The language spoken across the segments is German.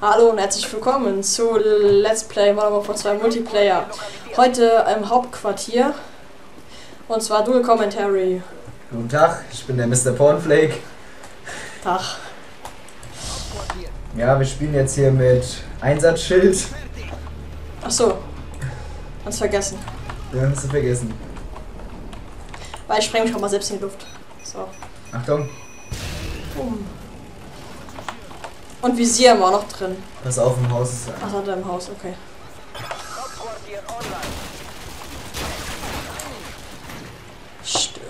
Hallo und herzlich willkommen zu Let's Play Modern Warfare 2 Multiplayer. Heute im Hauptquartier und zwar Dual Commentary. Guten Tag, ich bin der Mr. Pornflake. Tag. Ja, wir spielen jetzt hier mit Einsatzschild. Achso, hast vergessen. Ja, hast du vergessen. Weil ich spreng mich auch mal selbst in die Luft. So. Achtung. Boom. Und Visier haben wir auch noch drin. Pass auf, im Haus ist er. Ach, hat er im Haus, okay. Stirb.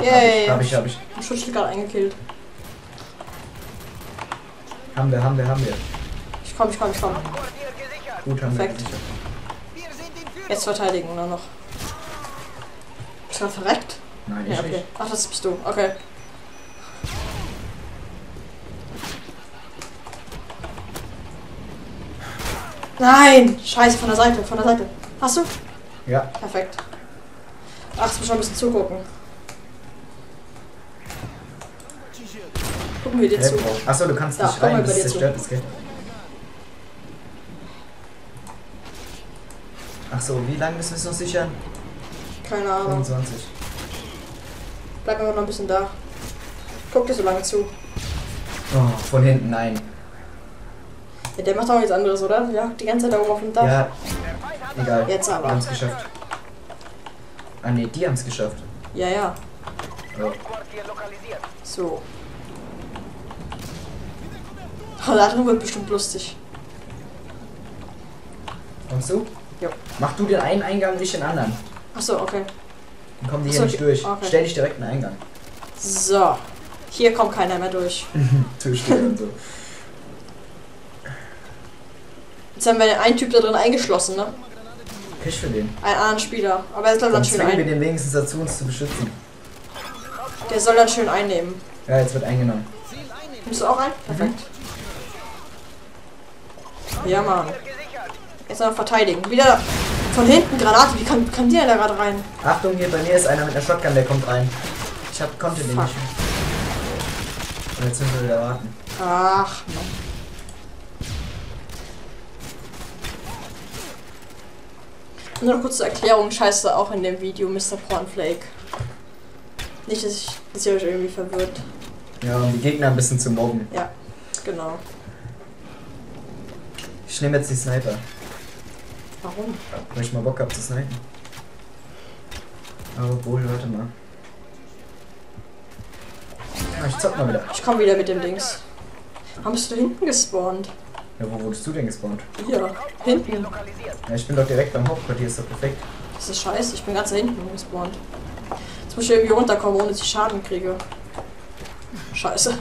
Yay. Hab ich. Ein Schutzschild gerade eingekillt. Haben wir. Ich komm. Gut, haben wir. Perfekt. Jetzt verteidigen oder noch. Bist du verreckt? Nein, ja, okay. Nicht. Ach, das bist du. Okay. Nein! Scheiße, von der Seite. Hast du? Ja. Perfekt. Ach, jetzt muss ich schon ein bisschen zugucken. Gucken wir dir zu. Achso, du kannst nicht rein, das zerstört das Geld. Achso, wie lange müssen wir es noch sichern? Keine Ahnung. 25. Bleib einfach noch ein bisschen da. Guck dir so lange zu. Oh, von hinten, nein. Ja, der macht auch nichts anderes, oder? Ja, die ganze Zeit da oben auf dem Dach. Ja, egal. Jetzt aber. Die haben's geschafft. Ah ne, die haben's geschafft. Ja. Oh. So. Oh, da drüben wird bestimmt lustig. Kommst du? Ja. Mach du den einen Eingang, nicht den anderen. Achso, okay. Dann kommen die hier nicht durch. Okay. Stell dich direkt in den Eingang. So. Hier kommt keiner mehr durch. Türsteher und so. Jetzt haben wir den einen Typ da drin eingeschlossen, ne? Pech für den. Einen anderen Spieler. Aber er soll dann schön einnehmen. Wir den wenigstens dazu, uns zu beschützen. Der soll dann schön einnehmen. Ja, jetzt wird eingenommen. Nimmst du auch ein? Perfekt. Mhm. Ja, Mann. Jetzt noch verteidigen. Wieder... Von hinten Granate, wie kann der da gerade rein? Achtung, hier bei mir ist einer mit einer Shotgun, der kommt rein. Ich konnte den nicht. Und jetzt müssen wir wieder warten. Ach, Mann. Nur noch kurz zur Erklärung, scheiße auch in dem Video Mr. Pornflake. Nicht, dass ihr euch irgendwie verwirrt. Ja, um die Gegner ein bisschen zu mobben. Ja, genau. Ich nehme jetzt die Sniper. Warum? Weil ich mal Bock hab zu snipen. Aber wohl, warte mal. Ah, ich zock mal wieder. Ich komm wieder mit dem Dings. Warum bist du hinten gespawnt? Ja, wo wurdest du denn gespawnt? Hier, hinten. Ja, ich bin doch direkt beim Hauptquartier, ist doch perfekt. Das ist scheiße, ich bin ganz da hinten gespawnt. Jetzt muss ich irgendwie runterkommen, ohne dass ich Schaden kriege. Scheiße.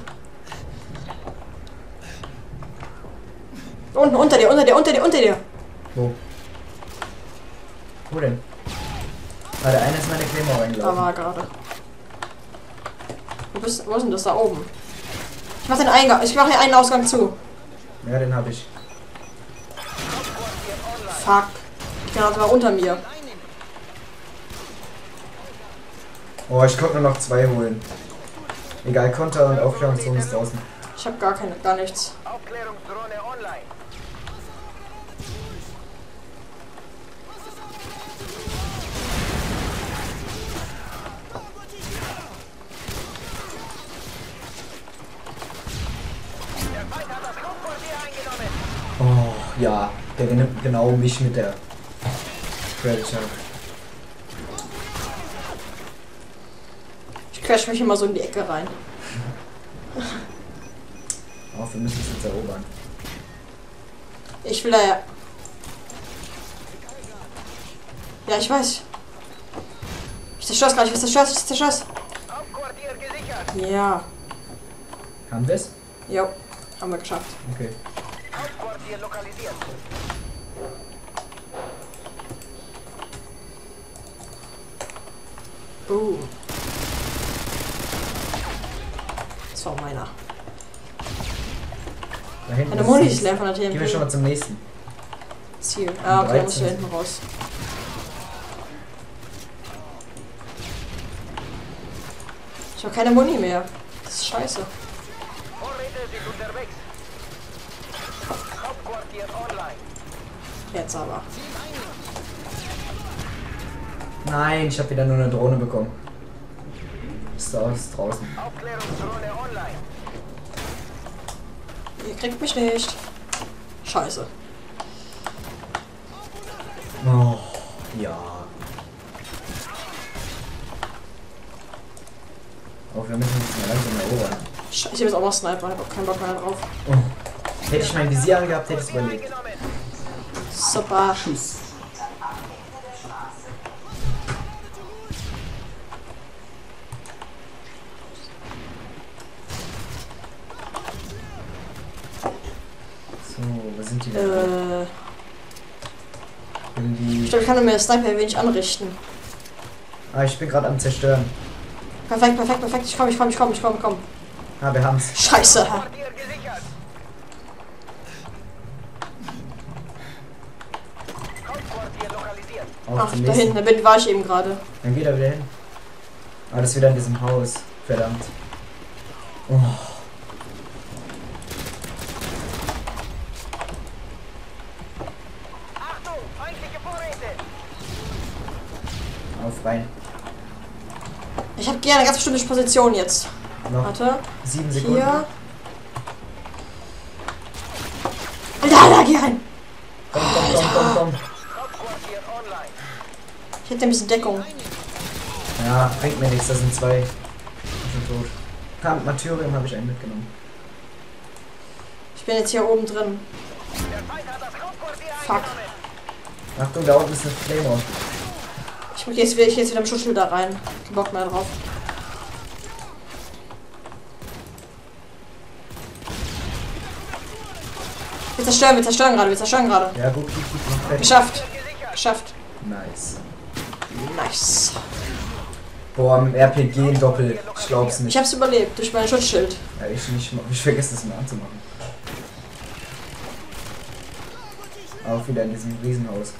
Unten, unter dir! Wo? Wo denn? Ah, der eine ist meine Claymore reingelaufen. Da war gerade. Wo ist denn das? Da oben. Ich mach den Eingang. Ich mache hier einen Ausgang zu. Ja, den hab ich. Fuck. Die Granate war unter mir. Oh, ich konnte nur noch zwei holen. Egal, Konter und Aufklärungszone ist draußen. Ich hab gar nichts. Aufklärungsdrohne online. Ja, der nimmt genau mich mit der Predator. Ich crash mich immer so in die Ecke rein. Oh, wir müssen es jetzt erobern. Ich will da ja... Ja, ich weiß. Ich zerstör's gleich, ich zerstör's. Ja. Haben wir's? Jo, haben wir geschafft. Okay. Lokalisiert. Das war meiner. Da hinten. Eine Muni ist leer von der TMP. Gehen wir schon mal zum nächsten. Ziel. Ah, okay, da muss ich hinten raus. Ich habe keine Muni mehr. Das ist scheiße. Jetzt aber. Nein, ich habe wieder nur eine Drohne bekommen. Ist da was draußen? Aufklärungsdrohne online. Ihr kriegt mich nicht. Scheiße. Oh, ja. Auch wir müssen jetzt mal langsam erobern. Scheiße, ich habe jetzt auch noch Sniper, ich habe auch keinen Bock mehr drauf. Oh. Hätte ich mein Visier angehabt, hätte ich es überlegt. Super. Tschüss. Ich glaube, ich kann mir Sniper ein wenig anrichten. Ah, ich bin gerade am Zerstören. Perfekt, perfekt, perfekt. Ich komm. Ah, wir haben's. Scheiße. Ach, da hinten, da war ich eben gerade. Dann geht er wieder hin. Ah, das ist wieder in diesem Haus. Verdammt. Oh. Rein. Ich habe gerne eine ganz bestimmte Position jetzt. Noch warte. 7 Sekunden. Hier. Da, geh rein. Komm. Ich hätte ein bisschen Deckung. Ja, bringt mir nichts, das sind 2. Ich bin tot. Martyrium habe ich einen mitgenommen. Ich bin jetzt hier oben drin. Fuck. Achtung, da unten ist eine Claymore. Ich geh jetzt wieder im Schutzschild da rein. Kein Bock mehr drauf. Wir zerstören gerade. Ja, gut. Geschafft. Nice. Boah, mit RPG ein Doppel. Ich glaub's nicht. Ich hab's überlebt durch mein Schutzschild. Ja, ich vergesse es mal anzumachen. Auch wieder in diesem Riesenhaus.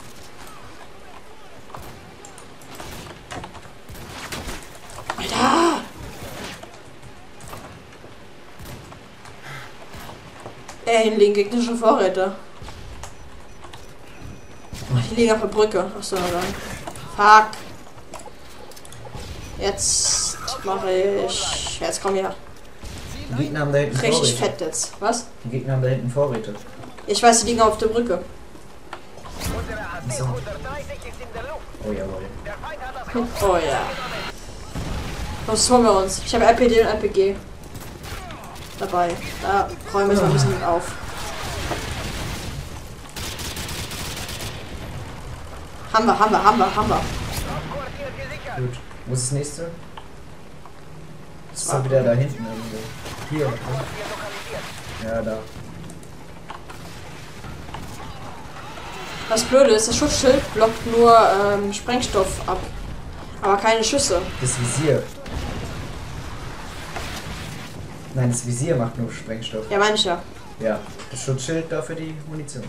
Hier liegen gegnerische Vorräte. Die liegen auf der Brücke. Achso, dann. Fuck. Jetzt mache ich. Jetzt komm her. Die Gegner haben da hinten Vorräte. Richtig fett jetzt. Was? Die Gegner haben da hinten Vorräte. Ich weiß, die liegen auf der Brücke. So. Oh ja, jawohl. Oh ja. Was holen wir uns? Ich habe APD und APG. Dabei. Da räumen wir es ein bisschen auf. Haben wir. Gut. Wo ist das nächste? Das war wieder da hinten irgendwo. Hier. Ja, ja da. Das Blöde ist, das Schutzschild blockt nur Sprengstoff ab. Aber keine Schüsse. Das Visier. Nein, das Visier macht nur Sprengstoff. Ja, meine ich ja. Ja, das Schutzschild dafür die Munition.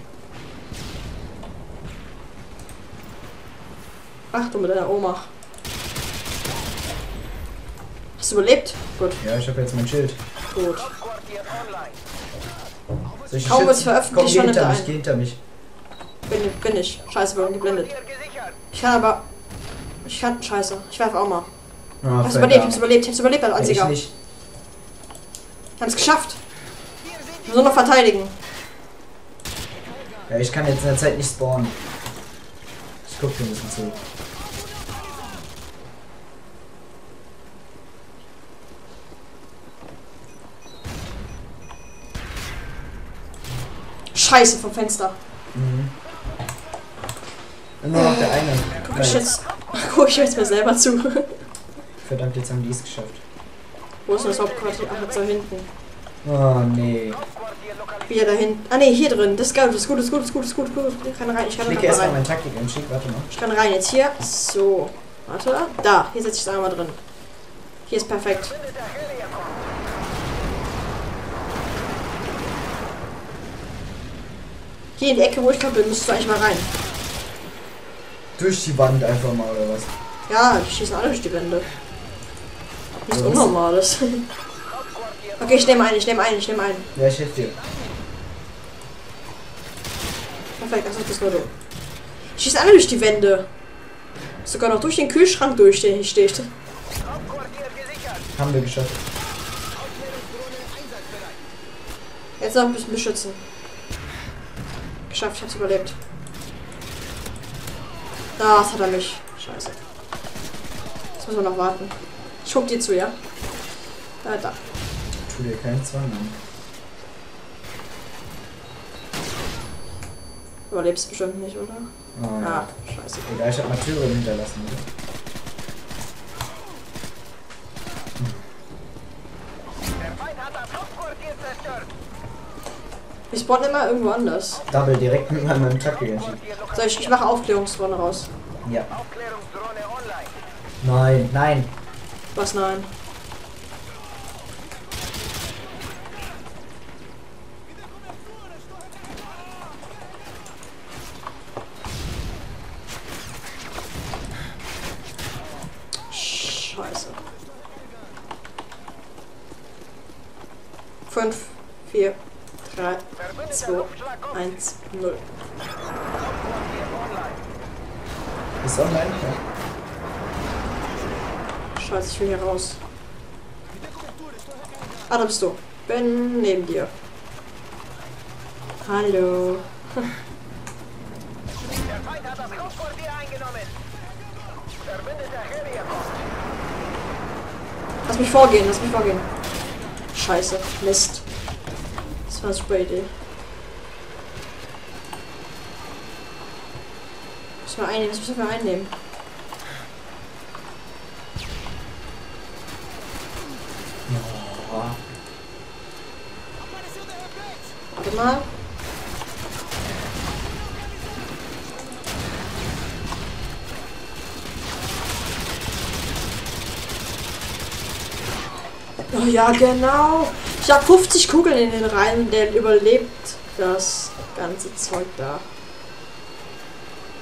Achtung mit deiner Oma. Hast du überlebt? Gut. Ja, ich habe jetzt mein Schild. Gut. Kaum wird es veröffentlicht, schon hinter mich. Geh hinter mich. Bin ich. Scheiße, wir wurden geblendet. Ich kann. Scheiße. Ich werfe auch mal. Oh, ich hab's überlebt als Einziger. Wir haben es geschafft. Wir müssen noch verteidigen. Ja, ich kann jetzt in der Zeit nicht spawnen. Ich gucke hier ein bisschen zu. Scheiße, vom Fenster. Mhm. Nur noch der eine. Guck ich jetzt mir selber zu. Verdammt, jetzt haben die es geschafft. Wo ist das Hauptquartier? Ach, jetzt da hinten. Oh, nee. Wieder da hinten. Ah, nee, hier drin. Das ist geil. Das ist gut. Ich kann rein. Ich klicke erstmal meine Taktik an. Warte mal. Ich kann rein. Jetzt hier. So. Warte. Da. Hier setze ich es einmal drin. Hier ist perfekt. Hier in die Ecke, wo ich glaube, müsstest du eigentlich mal rein. Durch die Wand einfach mal, oder was? Ja, die schießen alle durch die Wände. Das ist unnormales. Okay, ich nehme einen. Ja, ich helfe dir. Perfekt, achso, das war du. Ich schieße alle durch die Wände. Sogar noch durch den Kühlschrank durch, den ich stehe. Haben wir geschafft. Jetzt noch ein bisschen beschützen. Geschafft, ich hab's überlebt. Das hat er mich. Scheiße. Jetzt müssen wir noch warten. Ich guck dir zu, ja? Da. Ich tu dir keinen Zwang an. Überlebst bestimmt nicht, oder? Oh, ja. Ah, scheiße. Egal, ich hab Martyrium hinterlassen, oder? Der Feind hat das Hauptquartier zerstört. Ich spawn immer irgendwo anders. Double direkt mit meinem Truck entschieden. So, ich mache Aufklärungsdrohne raus. Ja. Aufklärungsdrohne online. Nein, nein. Was nein? Scheiße. 5, 4, 3, 2, 1, 0. Ist online? Ja. Scheiße, ich will hier raus. Ah, da bist du. Bin neben dir. Hallo. Der Feind hat das Hauptquartier eingenommen. Verbündeter Heli-Post. Lass mich vorgehen. Scheiße, Mist. Das war eine super Idee. Was müssen wir einnehmen? Warte mal. Oh ja, genau. Ich habe 50 Kugeln in den Reihen, der überlebt das ganze Zeug da.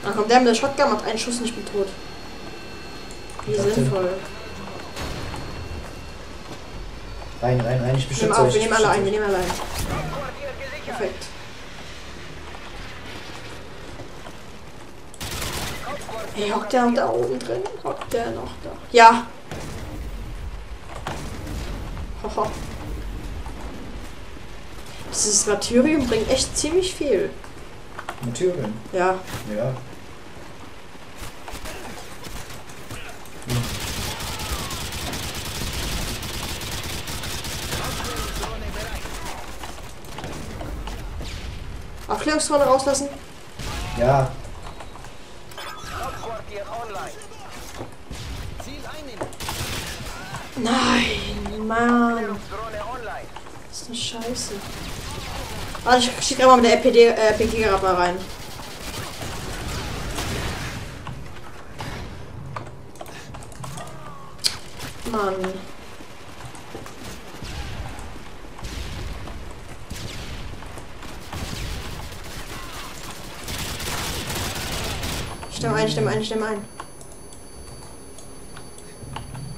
Dann kommt der mit der Shotgun, macht einen Schuss und ich bin tot. Wie sinnvoll. Rein, ich beschütze euch. Wir nehmen alle ein. Perfekt. Hey, hockt der noch da oben drin? Hockt der noch da? Ja! Hoho. Dieses Martyrium bringt echt ziemlich viel. Martyrium? Ja. Ja. Aufklärungsdrohne rauslassen? Ja. Nein, Mann. Das ist eine Scheiße. Ah, ich schicke gerade mal mit der APG gerade mal rein. Mann. Stimme ein.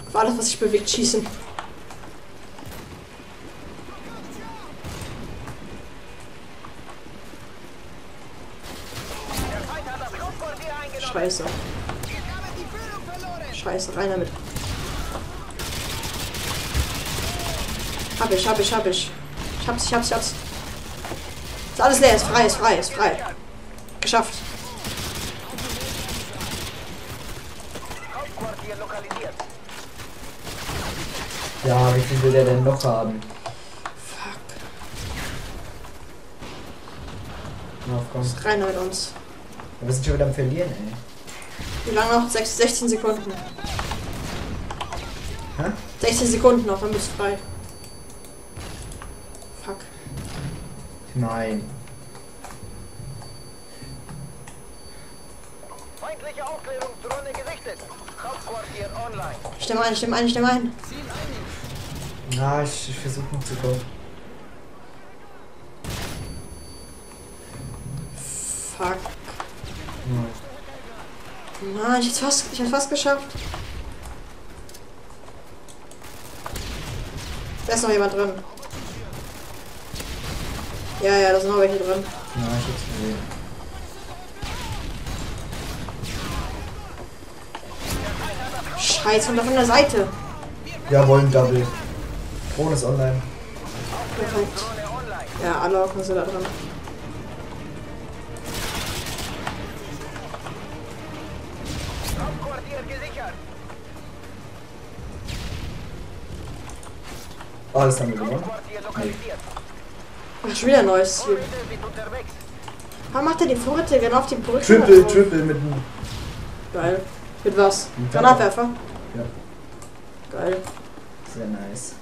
Auf alles, was sich bewegt, schießen. Scheiße, rein damit. Hab ich. Ich hab's. Ist alles leer, ist frei. Geschafft. Ja, wie viel will der denn noch haben? Fuck. Auf, komm. Ist rein mit uns. Wir sind schon wieder am Verlieren, ey. Wie lange noch? 16 Sekunden. Hä? 16 Sekunden noch, dann bist du frei. Fuck. Nein. Feindliche Aufklärungsdrohne gesichtet. Hauptquartier online. Stimme ein. Na, ich versuche noch zu kommen. Fuck. Nein. Mann, ich hab's fast geschafft. Da ist noch jemand drin. Ja, ja, da sind noch welche drin. Ja, ich hab's gesehen. Scheiße, und da von der Seite. Ja, wollen Double. Drohne ist online. Perfekt. Ja, alle Augen sind da drin. Ah, das haben wir gewonnen. Ach, schon wieder ein neues Ziel. Warum macht er die Vorräte genau auf die Brücke? Triple mit dem... Geil. Mit was? Granatwerfer? Ja. Geil. Sehr nice.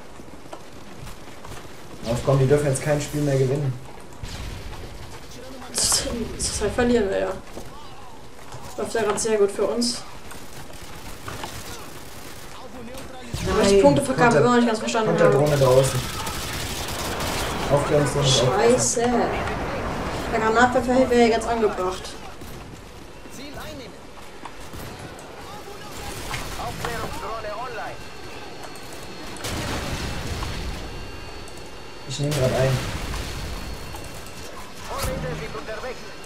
Aufkommen, die dürfen jetzt kein Spiel mehr gewinnen. Das ist halt verlieren, ja. Läuft ja gerade sehr gut für uns. Aber die Punkte verkaufen immer noch nicht ganz verstanden. Unter Drohne draußen. Aufklärungsdrohne draußen. Scheiße. Der Granatwerfer wäre jetzt angebracht. Ich nehme gerade ein.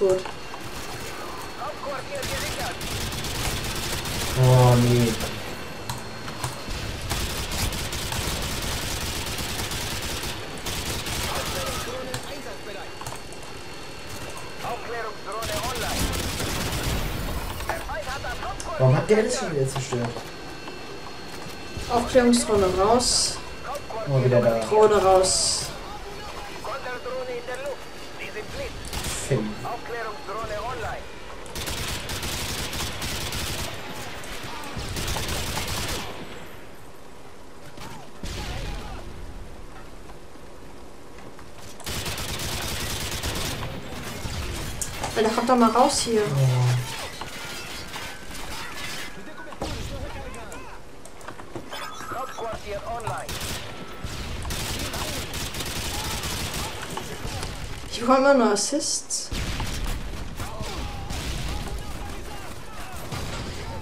Gut. Oh nee. Warum hat der das schon wieder zerstört? Aufklärungsdrohne raus. Oh, wieder da. Drohne raus. Aufklärungsdrohne online. Alter, kommt doch mal raus hier. Hauptquartier online. Ich bekomme immer nur Assists.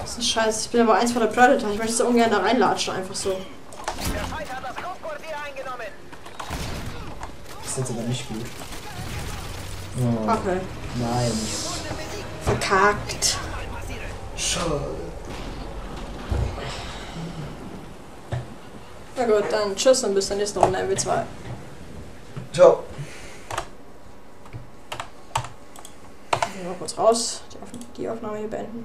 Das ist ein Scheiß. Ich bin aber eins von der Predator. Ich möchte so ungern da reinlatschen, einfach so. Der Feind hat das Hauptquartier eingenommen. Das ist jetzt aber nicht gut. Oh. Okay. Nein. Verkackt. Schade. Na gut, dann tschüss und bis zur nächsten Runde MW2. Ciao. Kurz raus, die Aufnahme hier beenden.